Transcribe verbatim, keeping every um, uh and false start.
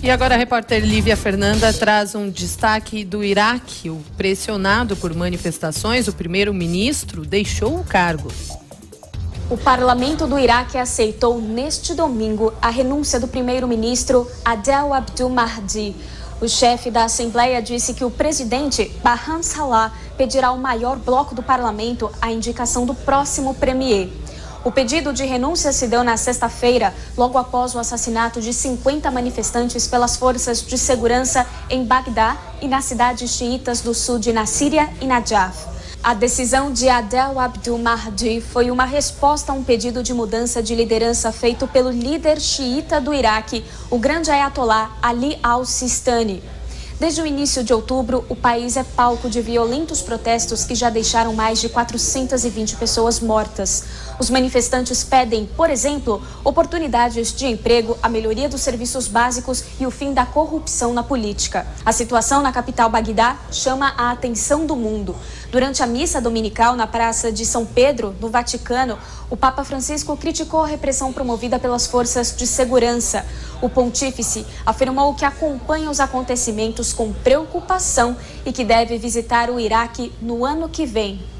E agora a repórter Lívia Fernanda traz um destaque do Iraque. O pressionado por manifestações, o primeiro-ministro deixou o cargo. O Parlamento do Iraque aceitou neste domingo a renúncia do primeiro-ministro Adel Abdul Mahdi. O chefe da Assembleia disse que o presidente Baham Salah pedirá ao maior bloco do parlamento a indicação do próximo premier. O pedido de renúncia se deu na sexta-feira, logo após o assassinato de cinquenta manifestantes pelas forças de segurança em Bagdá e nas cidades xiitas do sul de Nasiriyah e Najaf. A decisão de Adel Abdul Mahdi foi uma resposta a um pedido de mudança de liderança feito pelo líder xiita do Iraque, o grande Ayatollah Ali Al-Sistani. Desde o início de outubro, o país é palco de violentos protestos que já deixaram mais de quatrocentas e vinte pessoas mortas. Os manifestantes pedem, por exemplo, oportunidades de emprego, a melhoria dos serviços básicos e o fim da corrupção na política. A situação na capital Bagdá chama a atenção do mundo. Durante a missa dominical na Praça de São Pedro, no Vaticano, o Papa Francisco criticou a repressão promovida pelas forças de segurança. O pontífice afirmou que acompanha os acontecimentos com preocupação e que deve visitar o Iraque no ano que vem.